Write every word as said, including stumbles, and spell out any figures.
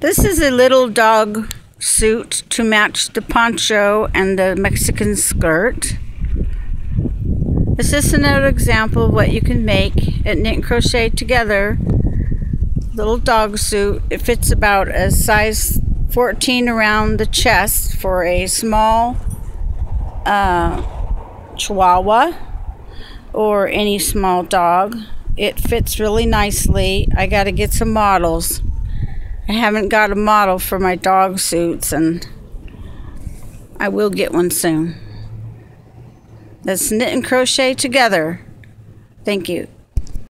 This is a little dog suit to match the poncho and the Mexican skirt. This is another example of what you can make at Knit and Crochet Together. Little dog suit. It fits about a size fourteen around the chest for a small uh, chihuahua or any small dog. It fits really nicely. I got to get some models. I haven't got a model for my dog suits, and I will get one soon. Let's knit and crochet together. Thank you.